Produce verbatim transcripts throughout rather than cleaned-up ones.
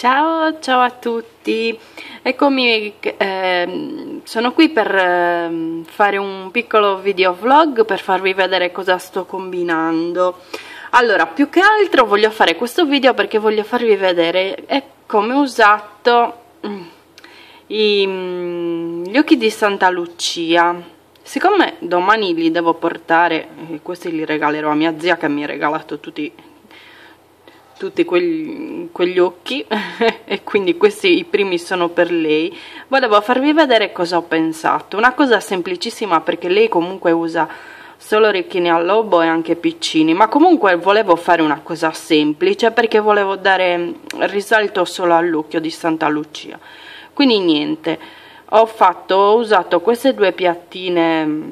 Ciao, ciao a tutti, eccomi, eh, sono qui per eh, fare un piccolo video vlog per farvi vedere cosa sto combinando. Allora, più che altro voglio fare questo video perché voglio farvi vedere eh, come ho usato i, gli occhi di Santa Lucia. Siccome domani li devo portare, e questi li regalerò a mia zia che mi ha regalato tutti tutti quegli, quegli occhi e quindi questi i primi sono per lei, volevo farvi vedere cosa ho pensato. Una cosa semplicissima, perché lei comunque usa solo orecchini a lobo e anche piccini, ma comunque volevo fare una cosa semplice perché volevo dare risalto solo all'occhio di Santa Lucia. Quindi niente, ho fatto ho usato queste due piattine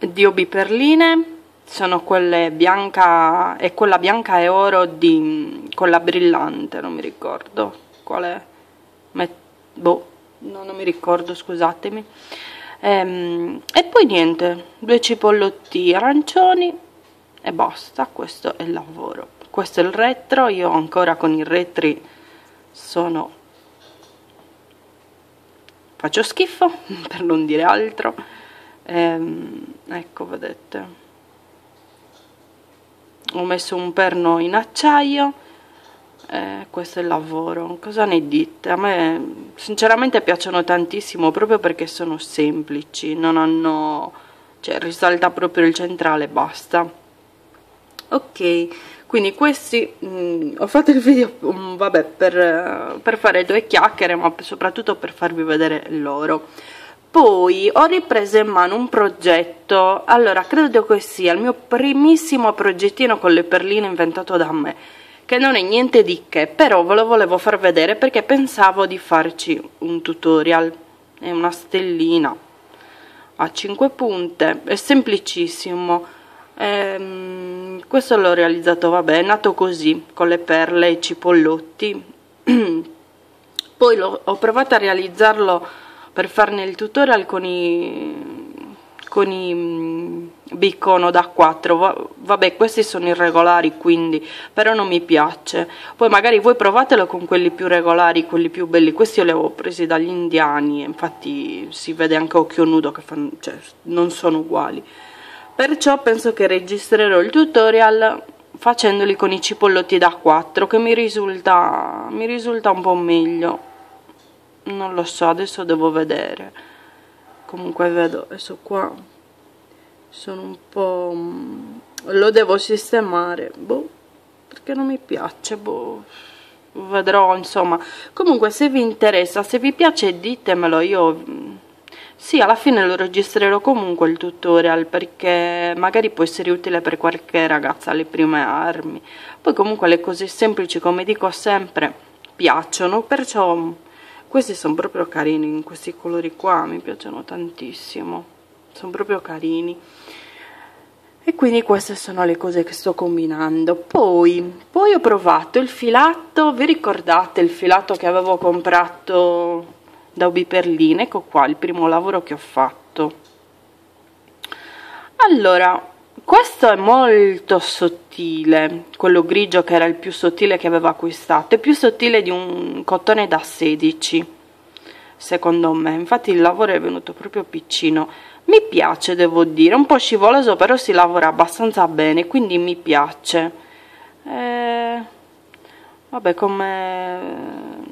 di Ubi Perline, sono quelle bianca e quella bianca e oro di, con la brillante, non mi ricordo quale, boh, no, non mi ricordo, scusatemi. Ehm, e poi niente, due cipollotti arancioni e basta, questo è il lavoro, questo è il retro. Io ancora con i retri sono faccio schifo per non dire altro. Ehm, ecco, vedete, ho messo un perno in acciaio, eh, questo è il lavoro. Cosa ne dite? A me sinceramente piacciono tantissimo proprio perché sono semplici, non hanno, cioè risalta proprio il centrale, basta. Ok, quindi questi mh, ho fatto il video mh, vabbè, per, per fare due chiacchiere, ma soprattutto per farvi vedere loro. Poi ho ripreso in mano un progetto, allora credo che sia il mio primissimo progettino con le perline inventato da me, che non è niente di che, però ve lo volevo far vedere perché pensavo di farci un tutorial. È una stellina a cinque punte, è semplicissimo. Ehm, questo l'ho realizzato, vabbè, è nato così, con le perle e i cipollotti. Poi l'ho, ho provato a realizzarlo per farne il tutorial con i, con i bicono da quattro, vabbè, questi sono irregolari, quindi, però non mi piace. Poi magari voi provatelo con quelli più regolari, quelli più belli. Questi io li avevo presi dagli indiani, infatti si vede anche occhio nudo che fanno, cioè, non sono uguali. Perciò penso che registrerò il tutorial facendoli con i cipollotti da quattro, che mi risulta, mi risulta un po' meglio. Non lo so, adesso devo vedere. Comunque vedo, adesso qua sono un po'... lo devo sistemare, boh, perché non mi piace, boh, vedrò, insomma. Comunque se vi interessa, se vi piace, ditemelo, io sì, alla fine lo registrerò comunque il tutorial, perché magari può essere utile per qualche ragazza alle prime armi. Poi comunque le cose semplici, come dico sempre, piacciono, perciò... Questi sono proprio carini, in questi colori qua mi piacciono tantissimo, sono proprio carini. E quindi queste sono le cose che sto combinando. Poi, poi ho provato il filato, vi ricordate il filato che avevo comprato da Ubi Perline? Ecco qua, il primo lavoro che ho fatto. Allora, questo è molto sottile, quello grigio che era il più sottile che avevo acquistato, è più sottile di un cotone da sedici, secondo me, infatti il lavoro è venuto proprio piccino. Mi piace, devo dire, un po' scivoloso, però si lavora abbastanza bene, quindi mi piace. E... vabbè, come...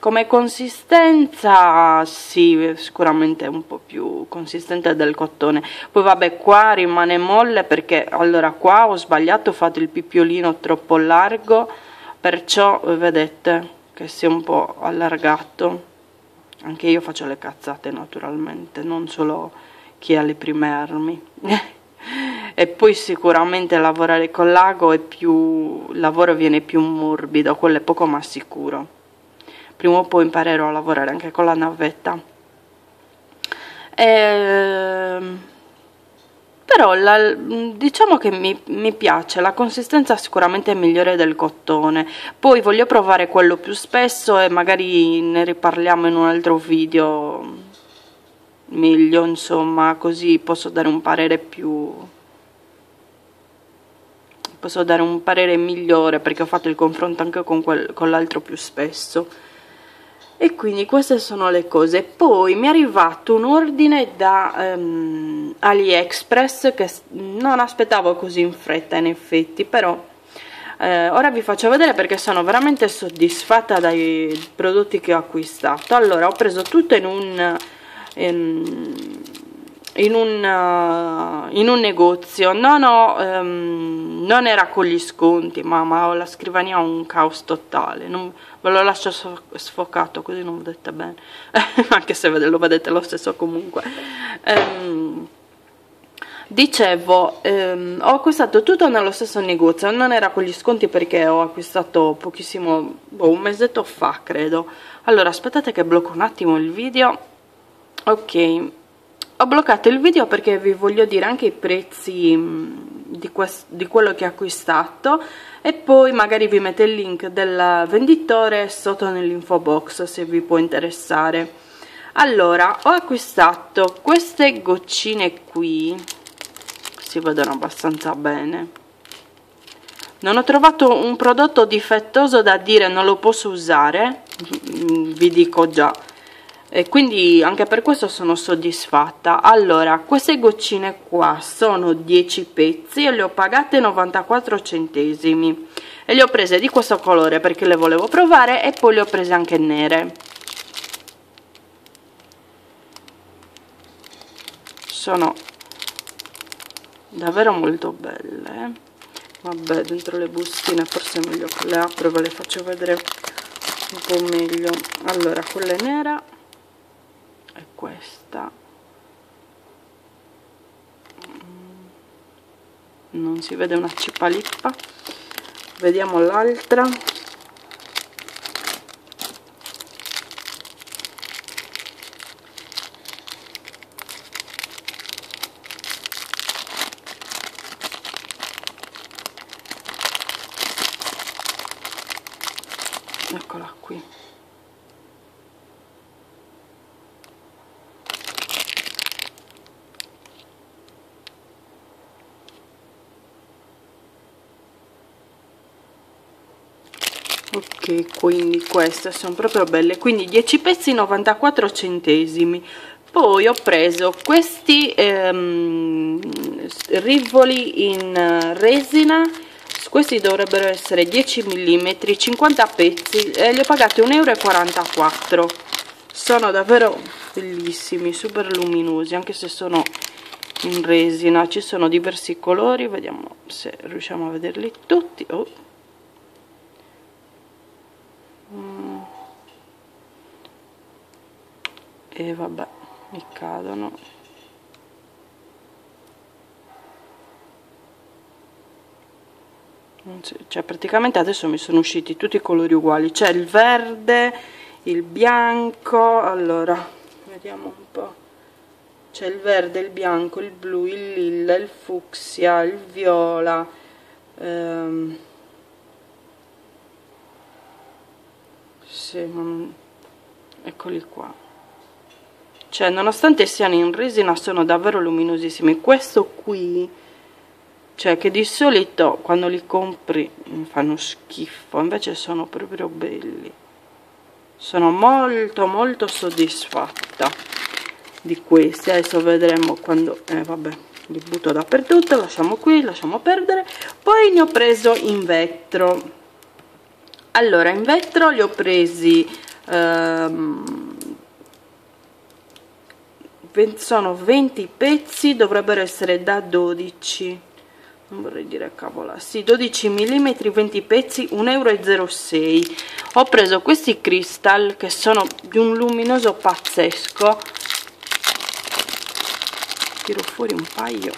come consistenza, sì, sicuramente è un po' più consistente del cottone. Poi vabbè, qua rimane molle perché, allora, qua ho sbagliato, ho fatto il pippiolino troppo largo, perciò vedete che si è un po' allargato. Anche io faccio le cazzate, naturalmente, non solo chi ha le prime armi. E poi sicuramente lavorare con l'ago è più, il lavoro viene più morbido, quello è poco ma sicuro. Prima o poi imparerò a lavorare anche con la navetta. Ehm, però la, diciamo che mi, mi piace, la consistenza sicuramente è migliore del cottone. Poi voglio provare quello più spesso e magari ne riparliamo in un altro video meglio, insomma, così posso dare un parere più, posso dare un parere migliore, perché ho fatto il confronto anche con, con l'altro più spesso. E quindi queste sono le cose. Poi mi è arrivato un ordine da um, AliExpress che non aspettavo così in fretta, in effetti, però eh, ora vi faccio vedere perché sono veramente soddisfatta dai prodotti che ho acquistato. Allora, ho preso tutto in un... In, In un, in un negozio, non, ho, um, non era con gli sconti, ma, ma ho la scrivania, ho un caos totale, non, ve lo lascio sfocato così non vedete bene anche se lo vedete lo stesso comunque. um, dicevo, um, ho acquistato tutto nello stesso negozio, non era con gli sconti perché ho acquistato pochissimo, boh, un mesetto fa credo. Allora aspettate che blocco un attimo il video. Ok, ho bloccato il video perché vi voglio dire anche i prezzi di, di quello che ho acquistato, e poi magari vi metto il link del venditore sotto nell'info box se vi può interessare. Allora, ho acquistato queste goccine qui, si vedono abbastanza bene, non ho trovato un prodotto difettoso da dire non lo posso usare, vi dico già. E quindi anche per questo sono soddisfatta. Allora, queste goccine qua sono dieci pezzi e le ho pagate novantaquattro centesimi, e le ho prese di questo colore perché le volevo provare, e poi le ho prese anche nere. Sono davvero molto belle. Vabbè, dentro le bustine forse è meglio che le apro e ve le faccio vedere un po' meglio. Allora, quella è nera e questa non si vede una cipalippa. Vediamo l'altra. Eccola qui. Ok, quindi queste sono proprio belle, quindi dieci pezzi novantaquattro centesimi. Poi ho preso questi ehm, rivoli in resina, questi dovrebbero essere dieci millimetri, cinquanta pezzi, e li ho pagati un euro e quarantaquattro. Sono davvero bellissimi, super luminosi, anche se sono in resina. Ci sono diversi colori, vediamo se riusciamo a vederli tutti. Oh. E vabbè, mi cadono. Cioè, praticamente adesso mi sono usciti tutti i colori uguali. C'è il verde, il bianco. Allora, vediamo un po'. C'è il verde, il bianco, il blu, il lilla, il fucsia, il viola. Ehm... Sì, non... eccoli qua. Cioè, nonostante siano in resina, sono davvero luminosissimi. Questo qui, cioè, che di solito quando li compri mi fanno schifo, invece sono proprio belli. Sono molto molto soddisfatta di questi. Adesso vedremo quando... eh vabbè, li butto dappertutto, lasciamo qui, lasciamo perdere. Poi ne ho preso in vetro. Allora, in vetro li ho presi ehm... sono venti pezzi, dovrebbero essere da dodici, non vorrei dire cavola, sì, dodici millimetri, venti pezzi, un euro e zero sei. Ho preso questi cristal che sono di un luminoso pazzesco. Tiro fuori un paio.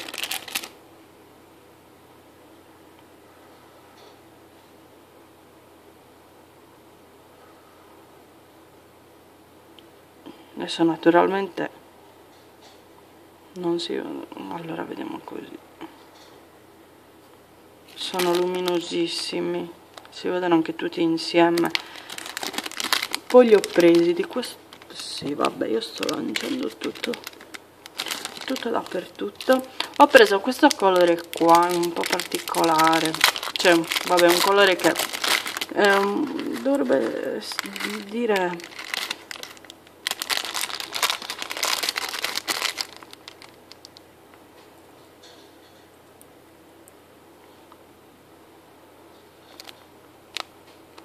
Adesso naturalmente non si... allora vediamo così. Sono luminosissimi, si vedono anche tutti insieme. Poi li ho presi di questo. Sì, vabbè, io sto lanciando tutto, tutto dappertutto. Ho preso questo colore qua, un po' particolare. c'è un, vabbè, un colore che ehm, dovrebbe dire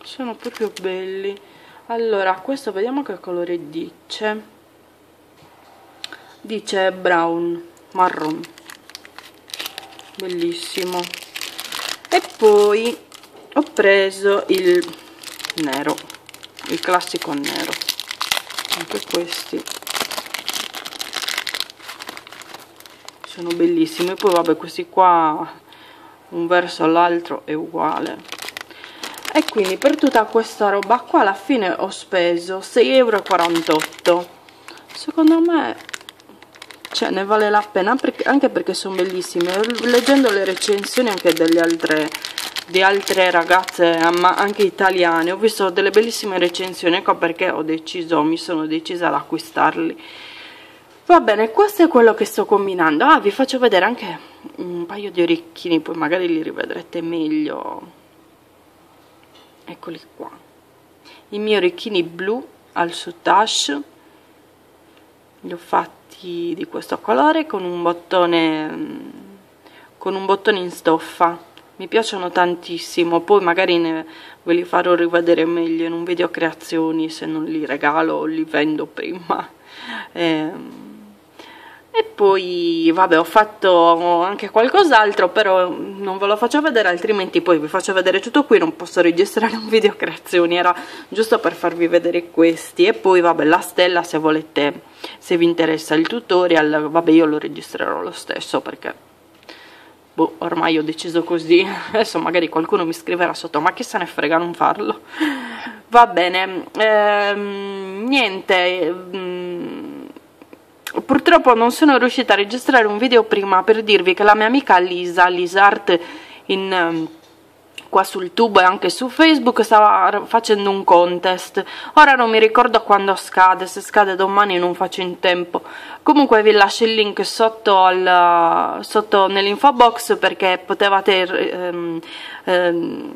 sono proprio belli. Allora questo vediamo che colore dice, dice brown, marron, bellissimo. E poi ho preso il nero, il classico nero, anche questi sono bellissimi. Poi vabbè, questi qua un verso all'altro è uguale. E quindi per tutta questa roba qua alla fine ho speso sei e quarantotto euro. Secondo me, cioè, ne vale la pena, perché, anche perché sono bellissime. Leggendo le recensioni anche delle altre, di altre ragazze, ma anche italiane, ho visto delle bellissime recensioni. Ecco perché ho deciso, mi sono decisa ad acquistarli. Va bene, questo è quello che sto combinando. Ah, vi faccio vedere anche un paio di orecchini, poi magari li rivedrete meglio. Eccoli qua, i miei orecchini blu al soutache, li ho fatti di questo colore con un bottone, con un bottone in stoffa, mi piacciono tantissimo. Poi magari ne, ve li farò rivedere meglio in un video creazioni, se non li regalo o li vendo prima. ehm E poi vabbè, ho fatto anche qualcos'altro, però non ve lo faccio vedere, altrimenti poi vi faccio vedere tutto qui, non posso registrare un video creazioni, era giusto per farvi vedere questi. E poi vabbè, la stella, se volete, se vi interessa il tutorial, vabbè, io lo registrerò lo stesso, perché boh, ormai ho deciso così. Adesso magari qualcuno mi scriverà sotto, ma chi se ne frega, non farlo. Va bene, ehm, niente, mh, purtroppo non sono riuscita a registrare un video prima per dirvi che la mia amica Lisa, Lisa Art, in, qua sul tubo e anche su Facebook, stava facendo un contest. Ora non mi ricordo quando scade, se scade domani non faccio in tempo. Comunque vi lascio il link sotto, al, sotto nell'info box, perché potevate ehm, ehm,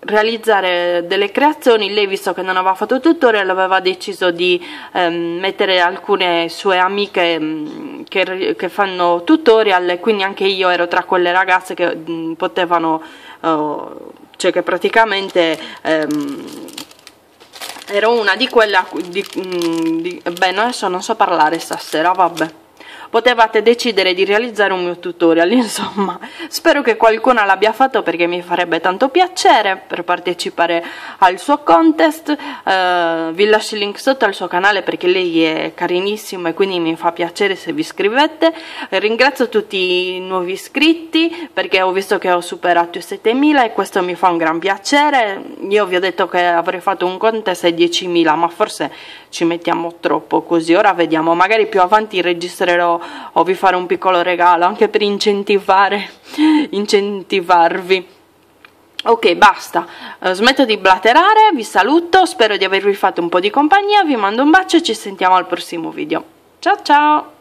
realizzare delle creazioni. Lei, visto che non aveva fatto tutorial, aveva deciso di ehm, mettere alcune sue amiche mh, che, che fanno tutorial, e quindi anche io ero tra quelle ragazze che mh, potevano, oh, cioè che praticamente ehm, ero una di quelle di, mh, di, beh, no, adesso non so parlare stasera, vabbè, potevate decidere di realizzare un mio tutorial. Insomma, spero che qualcuno l'abbia fatto, perché mi farebbe tanto piacere, per partecipare al suo contest. Uh, vi lascio il link sotto al suo canale, perché lei è carinissima e quindi mi fa piacere se vi iscrivete. Ringrazio tutti i nuovi iscritti, perché ho visto che ho superato i settemila e questo mi fa un gran piacere. Io vi ho detto che avrei fatto un contest ai diecimila, ma forse ci mettiamo troppo così, ora vediamo, magari più avanti registrerò o vi farò un piccolo regalo anche per incentivare incentivarvi. Ok, basta, smetto di blaterare, vi saluto, spero di avervi fatto un po' di compagnia, vi mando un bacio e ci sentiamo al prossimo video. Ciao ciao.